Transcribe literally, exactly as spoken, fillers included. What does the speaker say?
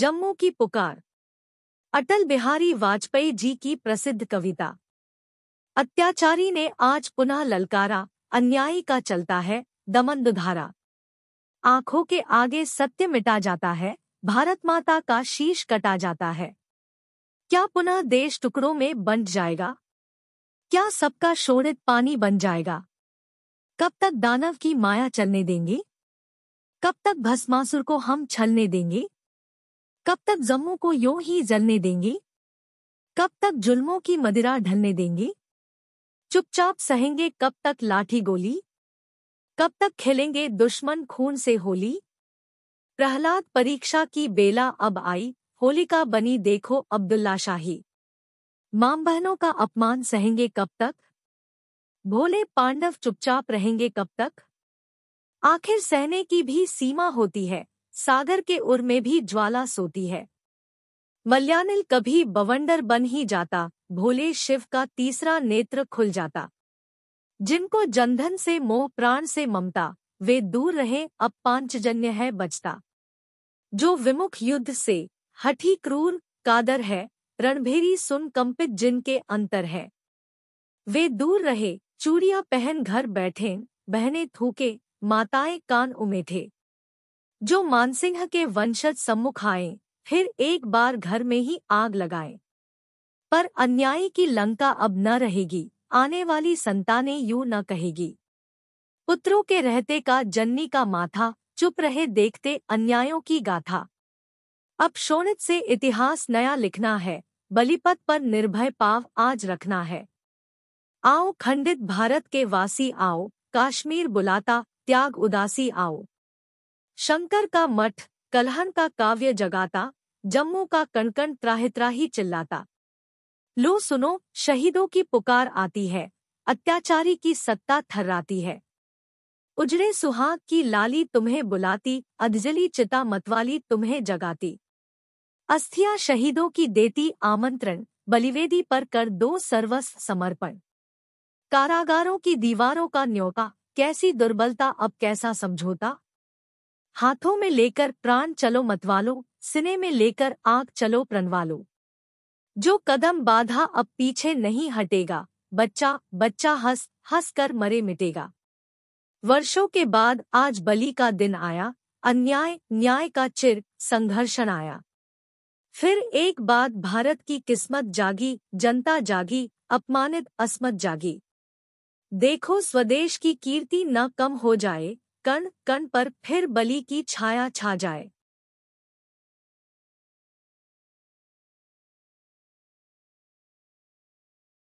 जम्मू की पुकार, अटल बिहारी वाजपेयी जी की प्रसिद्ध कविता। अत्याचारी ने आज पुनः ललकारा, अन्यायी का चलता है दमन दुधारा। आंखों के आगे सत्य मिटा जाता है, भारत माता का शीश कटा जाता है। क्या पुनः देश टुकड़ों में बंट जाएगा? क्या सबका शोधित पानी बन जाएगा? कब तक दानव की माया चलने देंगे? कब तक भस्मासुर को हम छलने देंगे? कब तक जम्मू को यों ही जलने देंगे? कब तक जुल्मों की मदिरा ढलने देंगे? चुपचाप सहेंगे कब तक लाठी गोली? कब तक खेलेंगे दुश्मन खून से होली? प्रहलाद परीक्षा की बेला अब आई, होलिका बनी देखो अब्दुल्ला शाही। मां बहनों का अपमान सहेंगे कब तक? भोले पांडव चुपचाप रहेंगे कब तक? आखिर सहने की भी सीमा होती है, सागर के उर में भी ज्वाला सोती है। मल्यानिल कभी बवंडर बन ही जाता, भोले शिव का तीसरा नेत्र खुल जाता। जिनको जनधन से मोह प्राण से ममता, वे दूर रहे अब पांचजन्य है बचता। जो विमुख युद्ध से हठी क्रूर कादर है, रणभेरी सुन कंपित जिनके अंतर है। वे दूर रहे चूड़ियां पहन घर बैठे, बहने थूके माताएं कान उमेठे। जो मानसिंह के वंशज सम्मुख आए, फिर एक बार घर में ही आग लगाए। पर अन्यायी की लंका अब न रहेगी, आने वाली संतानें यूं न कहेगी। पुत्रों के रहते का जननी का माथा, चुप रहे देखते अन्यायों की गाथा। अब शोणित से इतिहास नया लिखना है, बलिपथ पर निर्भय पाव आज रखना है। आओ खंडित भारत के वासी आओ, कश्मीर बुलाता त्याग उदासी आओ। शंकर का मठ कल्हण का काव्य जगाता, जम्मू का कणकण त्राहि त्राहि चिल्लाता। लो सुनो शहीदों की पुकार आती है, अत्याचारी की सत्ता थर्राती है। उजड़े सुहाग की लाली तुम्हें बुलाती, अधजली चिता मतवाली तुम्हें जगाती। अस्थियां शहीदों की देती आमंत्रण, बलिवेदी पर कर दो सर्वस्व समर्पण। कारागारों की दीवारों का न्योता, कैसी दुर्बलता अब कैसा समझौता। हाथों में लेकर प्राण चलो मतवालों, सिने में लेकर आग चलो प्रणवालों। जो कदम बाधा अब पीछे नहीं हटेगा, बच्चा बच्चा हंस हंस कर मरे मिटेगा। वर्षों के बाद आज बलि का दिन आया, अन्याय न्याय का चिर संघर्षण आया। फिर एक बात भारत की किस्मत जागी, जनता जागी, अपमानित अस्मत जागी। देखो स्वदेश की कीर्ति न कम हो जाए, कण कण पर फिर बलि की छाया छा जाए।